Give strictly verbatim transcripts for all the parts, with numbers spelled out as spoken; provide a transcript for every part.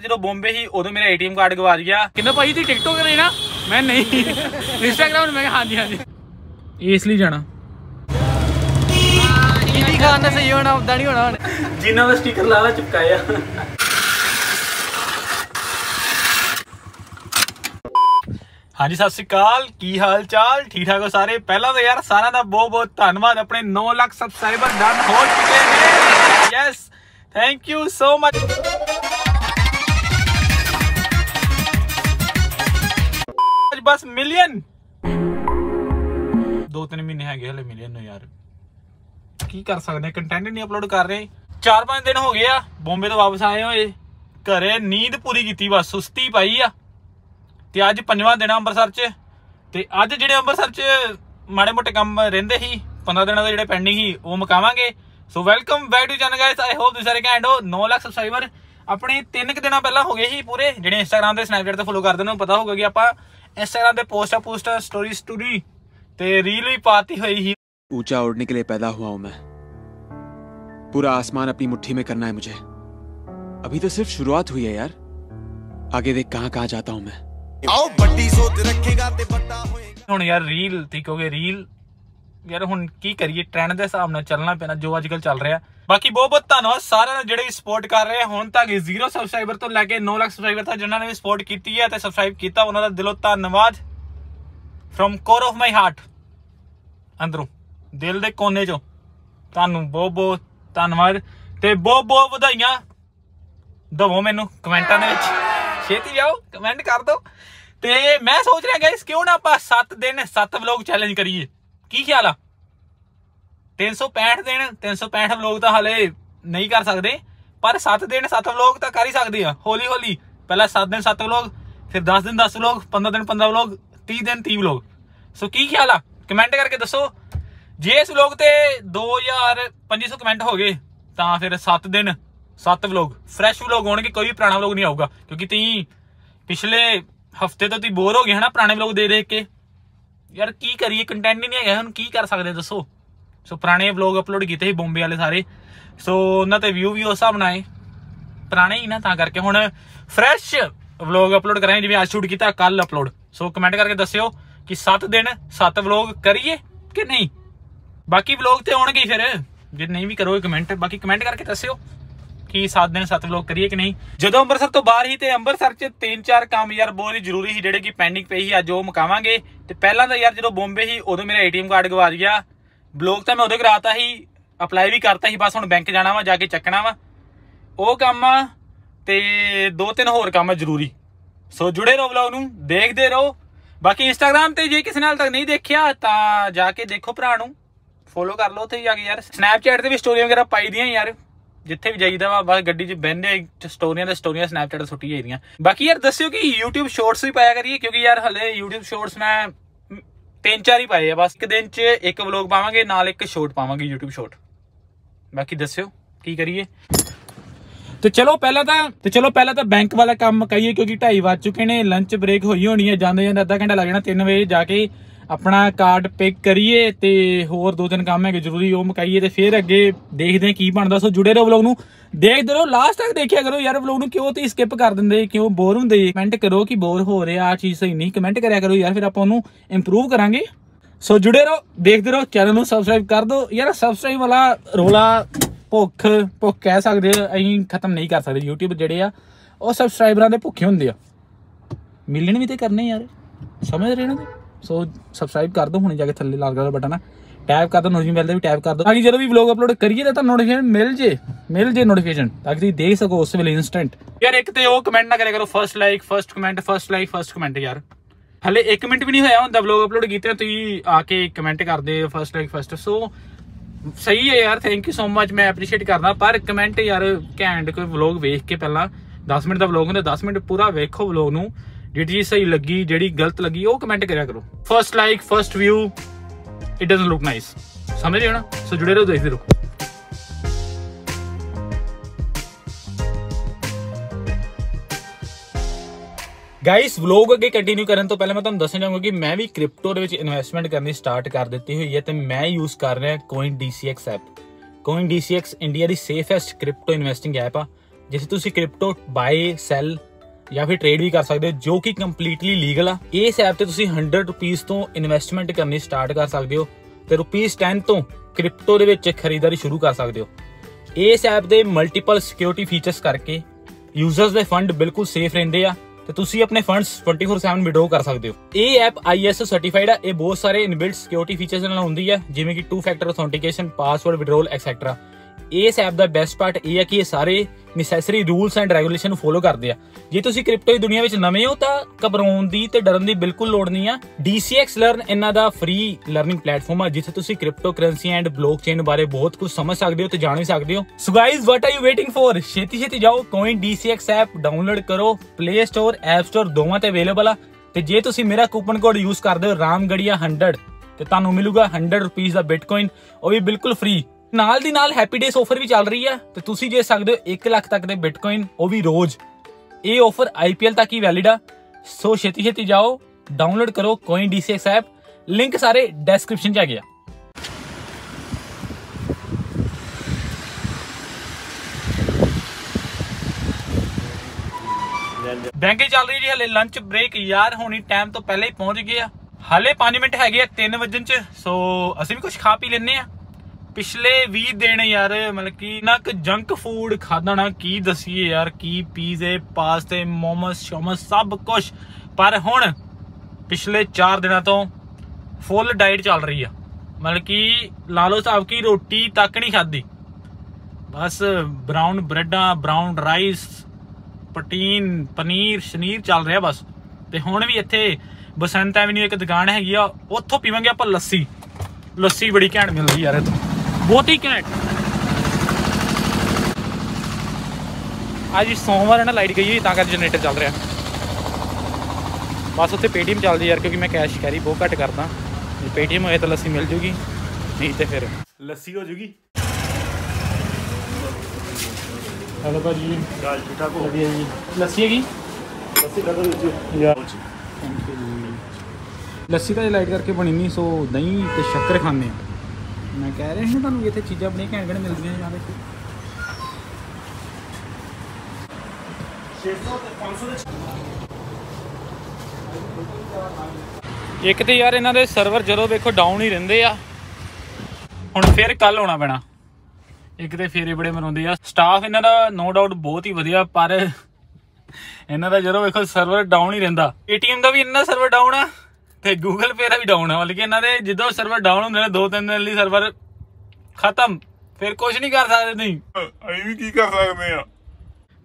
जो बॉम्बे ही उधर मेरा एटीएम कार्ड गवा गया कितना भाई थी टिकटॉक करे ना मैं नहीं इंस्टाग्राम में हाँ जी हाँ जी ये इसलिए जाना खाने से ये होना उदानी होना जिन्होंने स्टिकर लाला चिपकाया हाँ जी सत श्री अकाल की हाल चाल ठीक ठाक हो सारे। पहला तो यार सारा का बहुत बहुत धन्यवाद अपने नौ लाख सब्सक्राइबर डन हो चुके हैं। Yes thank you so much. बस मिलियन दो तीन महीने है गए मिलियन यार की कर सकते कंटेंट नहीं अपलोड कर रहे। चार पांच दिन हो गए आ बॉम्बे तो वापस आए हुए घरे नींद पूरी की बस सुस्ती पाई आ। ते अज पंजवां दिन अंबरसर च ते अज जिहड़े अंबरसर च माड़े मोटे काम रहिंदे ही पंद्रह दिन जिहड़े पेंडिंग ही वो मुकावांगे। So welcome back to channel guys, I hope तुसीं सारे घैंट हो। नौ लाख सबसक्राइबर अपने तीन दिन पहला हो गए ही पूरे जिहड़े इंस्टाग्राम ते स्नैपचैट ते फॉलो करदे ने पता होगा कि आपां इंस्टाग्राम ते पोस्टां पोस्टां स्टोरी स्टोरी ते रील भी पाती होई ही। ऊंचा उड़ने के लिए पैदा हुआ हूं मैं, पूरा आसमान अपनी मुट्ठी में करना है मुझे। अभी तो सिर्फ शुरुआत हुई है यार, आगे देख कहां कहां जाता हूं मैं। आओ बड्डी सोच रखेगा ते बड्डा होएगा। हुण यार रील ठीक हो गए रील यार हुण की करिए ट्रेंड के हिसाब नाल चलना पैना जो अजकल चल रहा। बाकी बहुत बहुत धन्यवाद सारे ने जिहड़े सपोर्ट कर रहे हैं हुण तक जीरो सबसक्राइबर तो लैके नौ लाख सबसक्राइबर तक जिन्होंने भी सपोर्ट की है ते सबसक्राइब किया उन्होंने दिलों धन्यवाद from core of my heart अंदरों दिल के कोने चो तुहानूं बहुत बहुत धन्यवाद ते बहुत बहुत वधाइयां दवो मैनूं कमेंटां दे विच छेती जाओ कमेंट कर दो। ते मैं सोच रहा गाइस क्यों ना आपां सत्त दिन सत्त व्लॉग चैलेंज करिए की ख्याल आ। तीन सौ पैंठ दिन तीन सौ पैंठ व्लॉग तो हाले नहीं कर सकते पर सत्त दिन सत्त व्लॉग तो कर ही सकते हैं हौली हौली। पहला सत्त दिन सत्त व्लॉग फिर दस दिन दस व्लॉग पंद्रह दिन पंद्रह व्लॉग तीह दिन तीह व्लॉग। सो की ख्याल आ कमेंट करके दसो जे इस व्लॉग ते दो हज़ार पंजी सौ कमेंट हो गए तो फिर सत्त दिन सत्त व्लॉग फ्रैश व्लॉग होने कोई भी पुराना व्लॉग नहीं आऊगा क्योंकि ती पिछले हफ्ते तो ती बोर हो गए है ना पुराने व्लॉग दे देख के यार की करिए कंटेंट ही नहीं है हम की कर सकते दसो। सो पुराने व्लॉग अपलोड किए बॉम्बे वाले सारे सो उन्होंने व्यू भी उस हिसाब नाल आए पुराने ही ना तां करके हुण फ्रैश व्लॉग अपलोड करांगे जिवें अज शूट कीता कल अपलोड। सो कमेंट करके दस्सिओ कि सत्त दिन सत्त व्लॉग करिए कि नहीं। बाकी व्लॉग तो आने फिर जो नहीं भी करोगे कमेंट बाकी कमेंट करके दस्सिओ कि सात दिन सत्त व्लॉग करिए कि नहीं। जो अंबरसर तो बाहर ही तो अंबरसर च तीन चार काम यार बहुत ही जरूरी ही जेडे कि पेंडिंग पे ही अज वो मुकावांगे। तो पहला तो यार जो बॉम्बे ही उदों मेरा एटीएम कार्ड गवा गया ब्लॉग तो मैं उदों कराता ही अपलाई भी करता ही बस हुण बैंक जाना वा जाके चकना वा वो काम आ ते दो तीन होर काम आ जरूरी। सो जुड़े रहो व्लॉग नूं देखदे रहो। बाकी इंस्टाग्राम ते जे किसी नाल तक नहीं देखिया तां जाके देखो भरा नूं फॉलो कर लो उत्थे जाके। यार स्नैपचैट ते भी स्टोरी वगैरह पाई दियां यार जिथे भी जाईदा वा बस गड्डी च बहने स्टोरियां ते स्टोरियां स्नैपचैट सुट्टी जाईदियां। बाकी यार दस्सिओ कि यूट्यूब शॉर्ट्स भी पाया करिए क्योंकि यार हले यूट्यूब शॉर्ट्स मैं तीन चार ही पाए आ बस। एक दिन च एक व्लॉग पावांगे नाल एक शॉर्ट पावांगे यूट्यूब शॉर्ट। बाकी दस्सिओ की करिए। तो चलो पहला तां तो चलो पहला तां बैंक वाला काम मुकाईए क्योंकि ढाई बज चुके हैं लंच ब्रेक होई होनी है जांदे जांदे अद्धा घंटा लग जाना। तीन बजे जाके अपना कार्ड पिक करिए ते होर दो तीन काम है जरूरी वो मुकाइए ते फिर अगे देखते हैं की बनता। सो जुड़े रहो व्लॉग नूं देखते रहो लास्ट तक देखिया करो यार व्लॉग नूं क्यों तो स्किप कर देंगे क्यों बोर होंगे कमेंट करो कि बोर हो रहा आ चीज़ सही नहीं कमेंट कराया करो यार फिर आपां उहनूं इंप्रूव करांगे। सो जुड़े रहो देखते रहो चैनल नूं सबसक्राइब कर दो यार। सबसक्राइब वाला रोला भुख भुख कह सकते असीं खत्म नहीं कर सकते यूट्यूब जिहड़े आ ओह सबसक्राइबरां दे भुखे हुंदे आ मिलण भी तो करने यार समझ रहे हो। सो सबसक्राइब कर दो हुणे जाके थल्ले लाल कलर बटन टैप कर दो नोटिफिकेशन बैल भी टैप कर दो ताकि जो भी व्लॉग अपलोड करिए तो नोटिफिकेशन मिल जे मिल जे नोटिफिकेशन ताकि तुसीं देख सको उस वेले इंस्टेंट। यार एक तो वो कमेंट ना करे करो first like first comment first like first comment यार हले एक मिनट भी नहीं होया हुंदा व्लॉग अपलोड कीते तुसीं आके कमेंट करदे फर्स्ट लाइक फर्स्ट। सो सही है यार थैंक यू सो मच मैं एप्रीशिएट करना पर कमेंट यार घैंट कोई व्लॉग वेख के पहला दस मिनट का व्लॉग हुंदा दस मिनट पूरा वेखो व्लॉग नूं जी चीज सही लगी जी गलत लगी वो कमेंट करा करो। First like first view it doesn't look nice समझ रहे हो ना। सो जुड़े रहो देखते रहो। गाइस व्लॉग अगे कंटिन्यू करने तो पहले मैं तुहानूं दसना चाहूँगा कि मैं भी क्रिप्टो दे विच इन्वेस्टमेंट करनी स्टार्ट कर दी हुई है तो मैं यूज कर रहा coin D C X app. कोइन डी सी एक्स इंडिया की सेफेस्ट क्रिप्टो इन्वेस्टिंग ऐप आ जिसे तुसीं क्रिप्टो बाय सैल या फिर ट्रेड भी कर सकते हो जो कि कंप्लीटली लीगल आ। इस ऐप ते तुसीं हंड्रेड रुपीज़ तो इन्वेस्टमेंट करनी स्टार्ट कर सकते हो तो रुपीज़ टेन तो क्रिप्टो दे विच खरीदारी शुरू कर सकते हो। इस ऐप के मल्टीपल सिक्योरिटी फीचर्स करके यूजर्स के फंड बिल्कुल सेफ रहते हैं तो तुसीं अपने funds twenty four seven withdraw कर सकते हो। ये ऐप आईएसओ सर्टिफाइड है। ये बहुत सारे इनबिल्ट सिक्योरिटी फीचर्स नाल हुंदी है जिवें कि two factor authentication, password withdrawal etcetera. इस ऐप का बेस्ट पार्ट यह है कि ये सारे necessary rules and regulation follow करते हैं। जे तुसीं क्रिप्टो की दुनिया में नवे हो तो घबराउण की ते डरन की बिल्कुल लोड़ नहीं है। डीसीएक्स लर्न इन्हां दा फ्री लर्निंग प्लेटफॉर्म है जिथे तुसीं क्रिप्टो करंसी एंड ब्लॉकचेन बारे बहुत कुछ समझ सकते हो तो जान भी सकते हो। So guys what are you waiting for, छेती छेती जाओ कोइन डीसीएक्स ऐप डाउनलोड करो। प्ले स्टोर ऐप स्टोर दोवां ते अवेलेबल आ ते जे तुसीं मेरा कूपन कोड यूज करदे हो रामगढ़िया हंड्रेड तो तुहानूं मिलूगा हंड्रेड रुपीज़ का बिटकॉइन, वो भी बिल्कुल फ्री। नाल दी नाल हैप्पी डेज ऑफर भी चल रही है तो तुसीं जे सकदे हो एक लाख तक दे बिटकॉइन, वो भी रोज। ये ऑफर आई पी एल तक ही वैलिड आ। सो छेती छेती जाओ डाउनलोड करो कोइन डीसीएक्स ऐप, लिंक सारे डिस्क्रिप्शन आ गया। बैंक चल रही जी हले लंच ब्रेक यार, हुणी टाइम तो पहले ही पहुंच गए। हाले पांच मिनट है तीन वजन च, सो असीं भी कुछ खा पी लेने। पिछले भी दिन यार मतलब कि ना जंक फूड खादा ना की दसीए यार, की पीजे पास्ते मोमस शोमस सब कुछ, पर हुण पिछले चार दिन तो फुल डाइट चल रही है। मतलब कि ला लो साहब की रोटी तक नहीं खाधी, बस ब्राउन ब्रेडा ब्राउन राइस प्रोटीन पनीर शनीर चल रहा बस। तो हुण भी इत्थे बसंत एवेन्यू एक दुकान हैगी आ, उत्थों पीवांगे आपां लस्सी। लस्सी बड़ी घैंट मिलदी यार इत्थों, बहुत ही घैंट। अज सोमवार है ना, लाइट गई कर जनरेटर चल रहा बस। उत्थे पेटीएम चलती यार क्योंकि मैं कैश कैरी बहुत घट करता। पेटीएम होए तो लस्सी मिल जूगी, नहीं तो फिर लस्सी हो जूगी। हेलो भाजी, ठीक ठाक हो जी? लस्सी हैगी, लस्सी कर दो यार। Thank you. लस्सी तो लाइट करके बनी नहीं, सो दही तो शक्कर खाने। मैं कह रहा है तुहानूं इत्थे चीज़ां बड़ी घैंट घैंट मिलदियां यार। एक तो यार इन्हां दे सर्वर जदों देखो डाउन ही रहिंदे आ। हुण फिर कल आउणा पैणा। एक तो फेरे बड़े मराउंदे आ। स्टाफ इन्हां दा नो डाउट बहुत ही वधिया, पर इन्हां दा जदों देखो सर्वर डाउन ही रहिंदा। पेटीएम दा भी इन्हां दा सर्वर डाउन आ ते गूगल पे का भी डाउन है। मतलब कि इन्होंने जो सर्वर डाउन होंगे दो तीन दिन लिए सर्वर खत्म, फिर कुछ नहीं कर सकते। नहीं अभी भी की कर सकते हैं।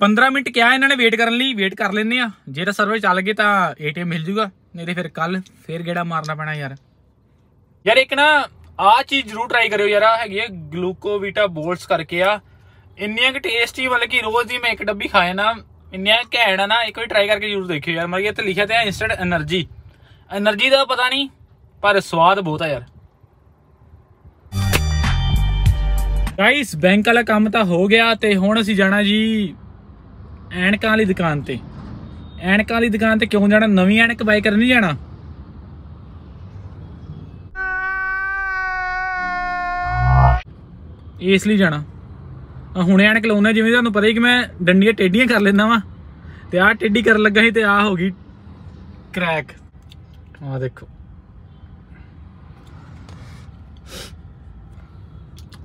पंद्रह मिनट क्या इन्होंने वेट करने लिए, वेट कर लेने आ। जे तो सर्वर चल गए तो ए टी एम मिल जूगा, नहीं तो फिर कल फिर गेड़ा मारना पैना यार। यार एक ना आ चीज़ जरूर ट्राई करो यार, हैगी है ग्लूकोविटा बोल्स करके आ। इन्नियां टेस्टी मतलब कि रोज़ ही मैं एक डब्बी खाए ना, इन्नियां घैंट है ना। एक बार ट्राई करके जरूर देखियो यार। मतलब इत्थे लिखा तो है इंस्टेंट एनर्जी, एनर्जी का पता नहीं पर स्वाद बहुत है यार। गाइस बैंक वाला काम तो हो गया तो हुण असीं जाना जी ऐनकां वाली दुकान ते। ऐनकां वाली दुकान ते क्यों जाना, नवी ऐनक बाय करन नहीं जाना। इसलिए जाना हुणे ऐनक लाउणा, जिवें तुहानूं पता ही कि मैं डंडियां टेढ़ियां कर लैंदा वां ते आह टेढ़ी करन लगा सी ते आह हो गई क्रैक। आ देखो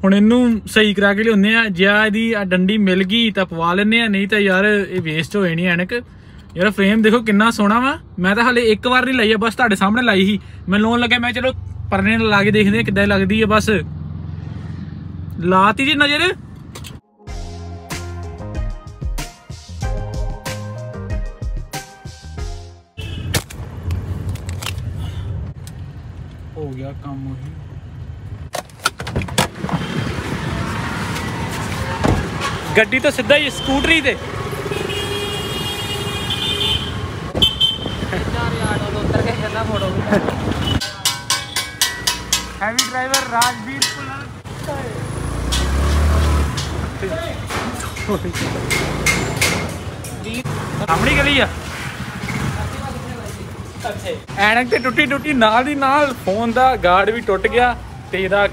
हुण इनू सही करा के लियाने आ। जे इहदी आ डंडी मिल गई तो पवा लैने आ, नहीं तो यार ये वेस्ट होए नहीं ऐनक। यार फ्रेम देखो किन्ना सोहना वा। मैं तो हाले एक बार नहीं लाई है, बस तुहाडे सामने लाई ही। मैं लाउण लगा मैं चलो परने ला के देखदे किद्दां लगदी है, बस लाती जी नज़र। हो गया काम वही। गड्डी तो सीधा ही स्कूटरी दे हैवी ड्राइवर राजवीर सामने गली है। ऐनक तो टुटी टुटी नाल दी नाल फोन दा गार्ड भी टुट गया,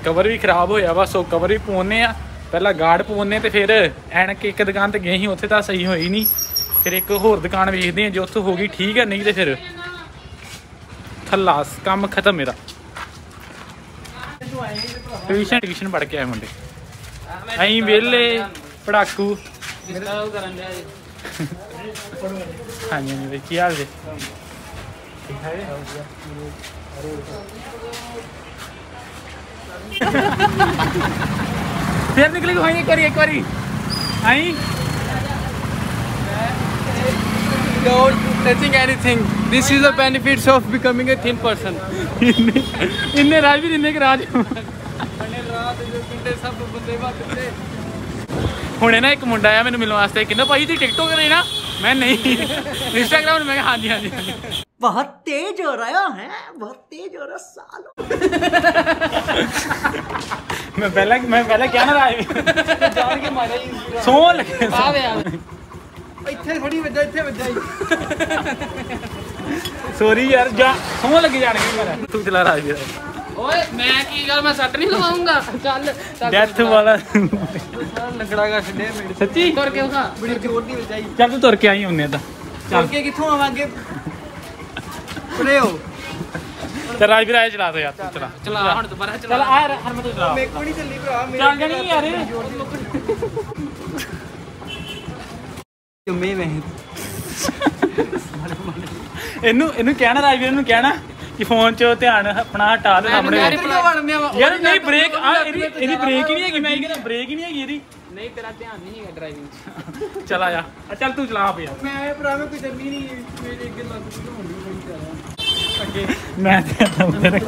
कवर भी खराब होया। बस वो कवर भी पवाने पहला गार्ड पवाने तो फिर ऐनक एक दुकान तो गए ही उत्थे तो सही होई नहीं, फिर एक होर दुकान वेखते हैं जो उत्थों हो गई ठीक है, नहीं तो फिर थला काम खत्म मेरा। ट्यूशन ट्यूशन पढ़ के आए मुंडे अं वेले पढ़ाकू। हाँ जी की हाल जी फिर निकली हुई एक बार एक बार आई Don't touching anything. This is the benefits of becoming a thin person. इन्ने राज भी इन्ने के राज हूने ना एक मुंडा आया मैं मिलने वास्ते कहना भाई जी टिकटॉक करे ना, मैं नहीं इंस्टाग्राम मैं हाँ जी हाँ जी बहुत तेज हो रहा है बहुत तेज हो रहा सालों। मैं पहला मैं पहला क्या ना रहा जान के मारे सो लगे आ ਇੱਥੇ ਥੋੜੀ ਵੱਜਾ ਇੱਥੇ ਵੱਜਾ ਹੀ ਸੌਰੀ ਯਾਰ ਜਾ ਸੌਂ ਲੱਗ ਜਾਣਗੇ ਮੇਰਾ ਤੂੰ ਚਲਾ ਰਾਜ ਵੀਰ ਓਏ ਮੈਂ ਕੀ ਗੱਲ ਮੈਂ ਸੱਟ ਨਹੀਂ ਲਵਾਉਂਗਾ ਚੱਲ ਡੈਥ ਵਾਲਾ ਲੰਗੜਾ ਗਾ ਛੱਡੇ ਮੇਰੇ ਸੱਚੀ ਤੁਰ ਕੇ ਉਸਾ ਬੜੀ ਜ਼ੋਰ ਦੀ ਵਜਾਈ ਚੱਲ ਤੂੰ ਤੁਰ ਕੇ ਆਈ ਹੁੰਨੇ ਤਾਂ ਚੱਲ ਕੇ ਕਿੱਥੋਂ ਆਵਾਂਗੇ ਪੜਿਓ ਤੇ ਰਾਜ ਵੀਰ ਆਏ ਚਲਾ ਦੋ ਯਾਰ ਤੂੰ ਚਲਾ ਚਲਾ ਹੁਣ ਦੁਬਾਰਾ ਚਲਾ ਚੱਲ ਆ ਯਾਰ ਹਰਮਤ ਚਲਾ ਮੇਰੇ ਕੋਲ ਨਹੀਂ ਚੱਲੀ ਭਰਾ ਮੇਰੇ ਚੱਲ ਨਹੀਂ ਯਾਰ इनू इनू कहना राजवीर इनू कहना कि फोन चो ध्यान अपना हटा दे सामने यार नहीं ब्रेक आ इदी ब्रेक ही नहीं है कि मैं कहना ब्रेक ही नहीं है इदी नहीं तेरा ध्यान नहीं है ड्राइविंग चला जा चल तू चला पे यार मैं भरा मैं कोई जल्दी नहीं मेरे एक लग होंगी मैं कहता हूं तेरे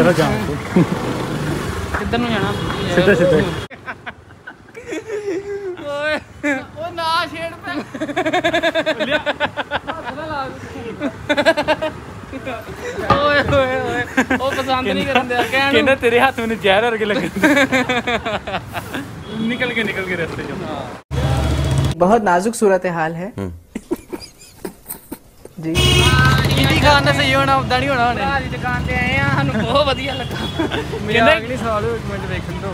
चलो जाओ किधर नु जाना सीधे सीधे तेरे हाथ में जहर वर्गे लगे निकल के निकल के रास्ते बहुत नाजुक सूरत हाल है जी। दुकान सही होना उदा नहीं होना दुकान पे आए हैं बहुत वधिया लगा अगले साल देखने दो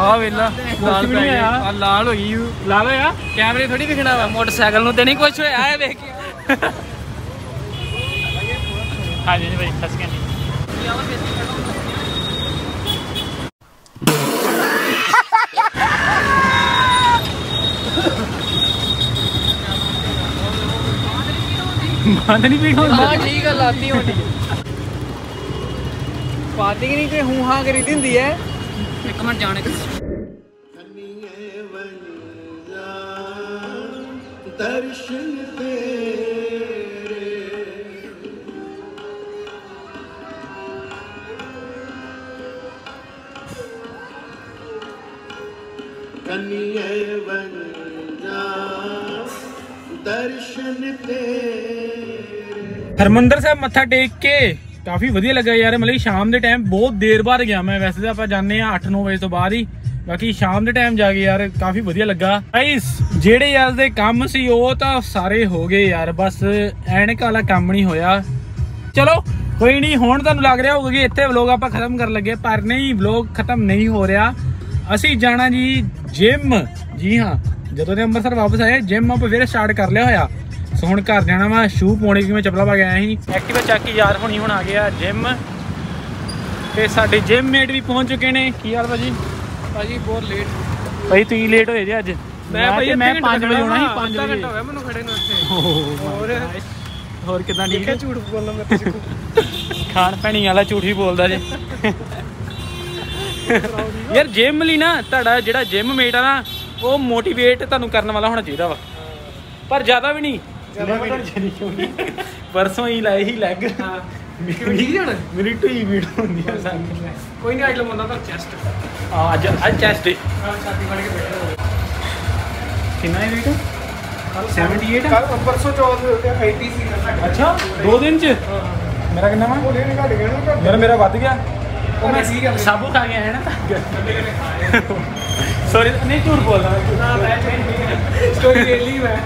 ਆ ਵੇਲਾ ਲਾਲ ਪੈ ਗਿਆ ਆ ਲਾਲ ਹੋ ਗਈ ਲਾਲ ਹੋਇਆ ਕੈਮਰੇ ਥੋੜੀ ਵਿਖਣਾ ਵਾ ਮੋਟਰਸਾਈਕਲ ਨੂੰ ਤੇ ਨਹੀਂ ਕੁਝ ਹੋਇਆ ਆ ਵੇਖ ਕੇ ਹਾਂ ਜੀ ਬਈ ਫਸ ਗਿਆ ਨਹੀਂ ਆਵਾ ਬੇਸੀ ਕਰੋ ਬੰਦ ਨਹੀਂ ਪੀਣਾ ਹਾਂ ਠੀਕ ਆ ਲਾਤੀ ਹੋਣੀ ਪਾਤੀ ਨਹੀਂ ਕਿ ਹੂੰ ਹਾਂ ਕਰੀ ਦਿੰਦੀ ਹੈ एक मिनट जाने के दर्शन तेरे कन्ये बन जा दर्शन तेरे। हरमंदर साहब मत्था टेक के काफ़ी वधिया लगा यार, मतलब शाम के टाइम बहुत देर बाद गया मैं, वैसे तो आप जाने अठ नौ बजे तो बाद ही, बाकी शाम के टाइम जाके यार काफ़ी वधिया लगा। गाइस जेडे यार दे काम सी वो तो सारे हो गए यार, बस ऐनक वाला काम नहीं होया। चलो कोई नहीं, हुण तुहानूं लग रहा होगा कि इत्थे व्लॉग आपां खत्म कर लगे, पर नहीं व्लॉग खत्म नहीं हो रहा। असीं जाना जी जिम, जी हाँ जदों दे अंमृतसर वापस आए जिम आपां फिर स्टार्ट कर लिया होया। सो हम घर जाना वा, शू पाने की मैं चपला पा के आया ही, एक्टिवा चक यार होनी हुण आ गया जिम, तो साढ़े जिम मेट भी पहुँच चुके हैं। की हाल भाजी भाजी बहुत लेट, भाई तुम लेट होए जे अज, मैं भाई मैं पाँच बजे होना ही, पाँच घंटा हो गया मैं खड़े ने। होर कितना ठीक है, झूठ बोलना मैं खान पैनी वाला झूठ ही बोलता जे यार जिम ली ना तुहाडा जिहड़ा जिम मेट आ ना वो मोटिवेट तुहानूं करन वाला होना चाहिए वा, पर ज़्यादा भी नहीं। परसों ही लाए ही लैग मेरी ढोई पीड़ होंदी है, कोई नहीं अज लवांदा तां चैस्ट, हां अज अज चैस्ट डे छाती बन के बैठा कितना है वेट अठहत्तर कल परसों चौदह अस्सी सी था। अच्छा दो दिन च मेरा कितना वा वो लेने घट गया ना यार, मेरा वध गया वो मैं ठीक है साबू खा गया है ना, सॉरी नहीं झूठ बोल रहा मैं, स्टोरी डेली है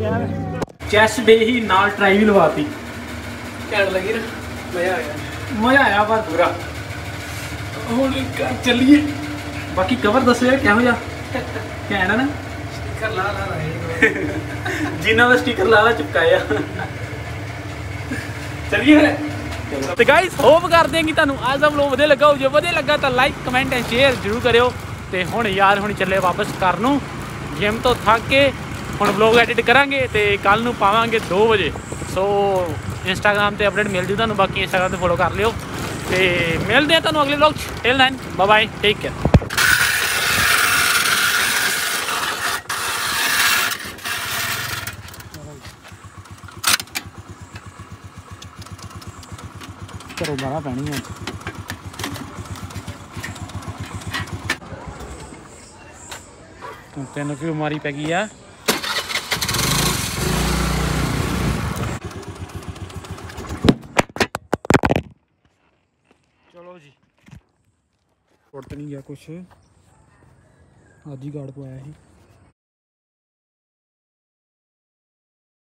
चेस डे ही नाल ट्राई भी लवाती कैंड लगी ना, मजा आया मजा आया पर पूरा हम चलिए। बाकी कवर दसो यार क्या मजा क्या ना स्टिकर ला ला रहे जिन्होंने स्टिकर ला ला चिपकाया। चलिए तो गाइज होप कर देंगी तुहानू आज दा व्लॉग वधिया लगा हो, जो वधिया लगा तो लाइक कमेंट एंड शेयर जरूर करो। तो हूँ यार हूँ चले वापस घर नूं, जिम तो थक के हूँ व्लॉग एडिट करांगे तो कल नूं पावांगे दो बजे। सो इंस्टाग्राम पर अपडेट मिल जू तुहानू, बाकी इंस्टाग्राम पर फॉलो कर लियो। तो मिलते हैं तुहानू अगले व्लॉग च, till then bye bye, take care. ਘਰੋਂ ਬਾਹਰ ਪੈਣੀ ਹੈ। ਤੈਨੂੰ ਕੀ ਬਿਮਾਰੀ ਪੈ ਗਈ ਆ? ਚਲੋ ਜੀ ਫੁੱਟ ਨਹੀਂ ਗਿਆ ਕੁਛ, ਅੱਜ ਹੀ ਗਾਰਡ ਪਵਾਇਆ ਸੀ।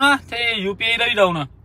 ਹਾਂ ਤੇ ਯੂਪੀਆਈ ਦਾ ਵੀ ਡਾਊਨ ਆ।